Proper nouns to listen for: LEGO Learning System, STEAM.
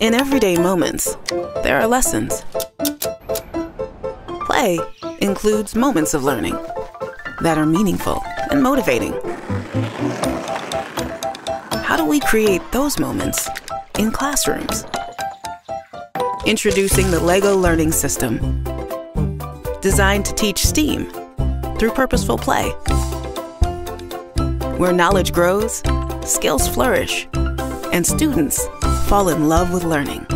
In everyday moments, there are lessons. Play includes moments of learning that are meaningful and motivating. How do we create those moments in classrooms? Introducing the LEGO Learning System, designed to teach STEAM through purposeful play, where knowledge grows, skills flourish, and students fall in love with learning.